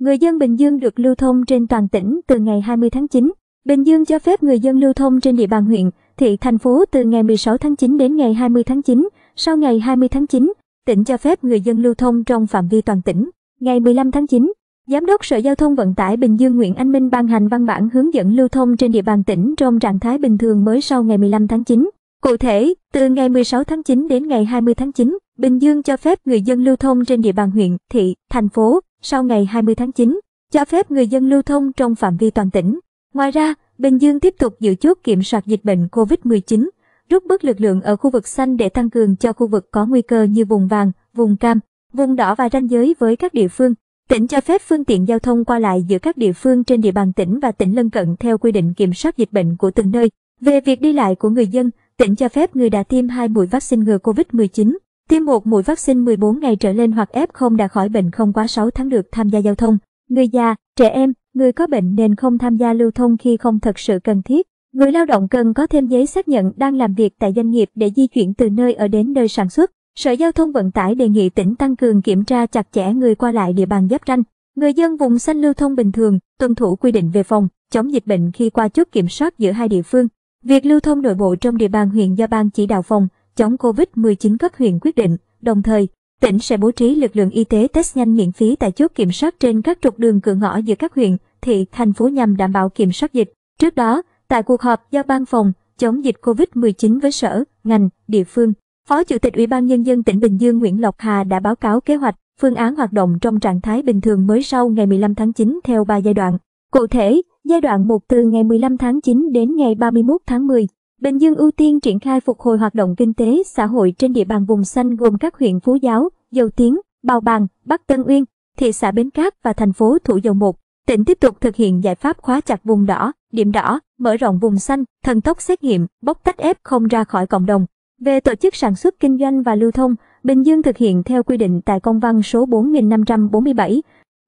Người dân Bình Dương được lưu thông trên toàn tỉnh từ ngày 20 tháng 9. Bình Dương cho phép người dân lưu thông trên địa bàn huyện, thị, thành phố từ ngày 16 tháng 9 đến ngày 20 tháng 9. Sau ngày 20 tháng 9, tỉnh cho phép người dân lưu thông trong phạm vi toàn tỉnh. Ngày 15 tháng 9, Giám đốc Sở Giao thông Vận tải Bình Dương Nguyễn Anh Minh ban hành văn bản hướng dẫn lưu thông trên địa bàn tỉnh trong trạng thái bình thường mới sau ngày 15 tháng 9. Cụ thể, từ ngày 16 tháng 9 đến ngày 20 tháng 9, Bình Dương cho phép người dân lưu thông trên địa bàn huyện, thị, thành phố. Sau ngày 20 tháng 9, cho phép người dân lưu thông trong phạm vi toàn tỉnh. Ngoài ra, Bình Dương tiếp tục giữ chốt kiểm soát dịch bệnh COVID-19, rút bớt lực lượng ở khu vực xanh để tăng cường cho khu vực có nguy cơ như vùng vàng, vùng cam, vùng đỏ và ranh giới với các địa phương. Tỉnh cho phép phương tiện giao thông qua lại giữa các địa phương trên địa bàn tỉnh và tỉnh lân cận theo quy định kiểm soát dịch bệnh của từng nơi. Về việc đi lại của người dân, tỉnh cho phép người đã tiêm 2 mũi vaccine ngừa COVID-19, tiêm 1 mũi vaccine 14 ngày trở lên hoặc F0 đã khỏi bệnh không quá 6 tháng được tham gia giao thông. Người già, trẻ em, người có bệnh nên không tham gia lưu thông khi không thật sự cần thiết. Người lao động cần có thêm giấy xác nhận đang làm việc tại doanh nghiệp để di chuyển từ nơi ở đến nơi sản xuất. Sở Giao thông Vận tải đề nghị tỉnh tăng cường kiểm tra chặt chẽ người qua lại địa bàn giáp ranh. Người dân vùng xanh lưu thông bình thường, tuân thủ quy định về phòng, chống dịch bệnh khi qua chốt kiểm soát giữa hai địa phương. Việc lưu thông nội bộ trong địa bàn huyện do Ban Chỉ đạo phòng chống COVID-19 cấp huyện quyết định, đồng thời, tỉnh sẽ bố trí lực lượng y tế test nhanh miễn phí tại chốt kiểm soát trên các trục đường cửa ngõ giữa các huyện, thị, thành phố nhằm đảm bảo kiểm soát dịch. Trước đó, tại cuộc họp do Ban phòng chống dịch COVID-19 với sở, ngành, địa phương, Phó Chủ tịch Ủy ban Nhân dân tỉnh Bình Dương Nguyễn Lộc Hà đã báo cáo kế hoạch, phương án hoạt động trong trạng thái bình thường mới sau ngày 15 tháng 9 theo 3 giai đoạn. Cụ thể, giai đoạn 1 từ ngày 15 tháng 9 đến ngày 31 tháng 10, Bình Dương ưu tiên triển khai phục hồi hoạt động kinh tế xã hội trên địa bàn vùng xanh gồm các huyện Phú Giáo, Dầu Tiếng, Bào Bàng, Bắc Tân Uyên, thị xã Bến Cát và thành phố Thủ Dầu Một. Tỉnh tiếp tục thực hiện giải pháp khóa chặt vùng đỏ, điểm đỏ, mở rộng vùng xanh, thần tốc xét nghiệm, bóc tách F0 ra khỏi cộng đồng. Về tổ chức sản xuất kinh doanh và lưu thông, Bình Dương thực hiện theo quy định tại công văn số 4547,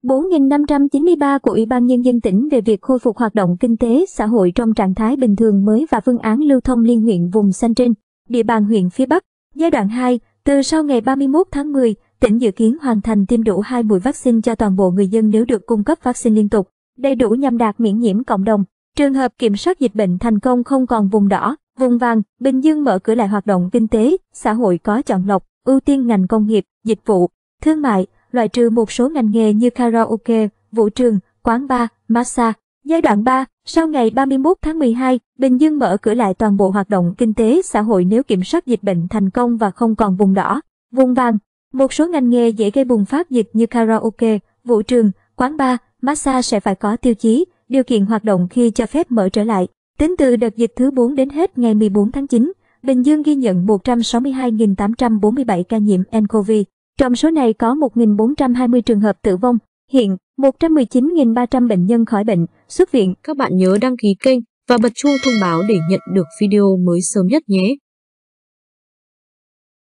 4593 của Ủy ban Nhân dân tỉnh về việc khôi phục hoạt động kinh tế xã hội trong trạng thái bình thường mới và phương án lưu thông liên huyện vùng xanh trên địa bàn huyện phía Bắc. Giai đoạn 2, từ sau ngày 31 tháng 10, tỉnh dự kiến hoàn thành tiêm đủ 2 mũi vaccine cho toàn bộ người dân nếu được cung cấp vaccine liên tục, đầy đủ nhằm đạt miễn nhiễm cộng đồng. Trường hợp kiểm soát dịch bệnh thành công không còn vùng đỏ, vùng vàng, Bình Dương mở cửa lại hoạt động kinh tế, xã hội có chọn lọc, ưu tiên ngành công nghiệp, dịch vụ, thương mại, loại trừ một số ngành nghề như karaoke, vũ trường, quán bar, massage. Giai đoạn 3, sau ngày 31 tháng 12, Bình Dương mở cửa lại toàn bộ hoạt động kinh tế xã hội nếu kiểm soát dịch bệnh thành công và không còn vùng đỏ, vùng vàng. Một số ngành nghề dễ gây bùng phát dịch như karaoke, vũ trường, quán bar, massage sẽ phải có tiêu chí, điều kiện hoạt động khi cho phép mở trở lại. Tính từ đợt dịch thứ 4 đến hết ngày 14 tháng 9, Bình Dương ghi nhận 162.847 ca nhiễm nCoV. Trong số này có 1.420 trường hợp tử vong. Hiện, 119.300 bệnh nhân khỏi bệnh, xuất viện. Các bạn nhớ đăng ký kênh và bật chuông thông báo để nhận được video mới sớm nhất nhé.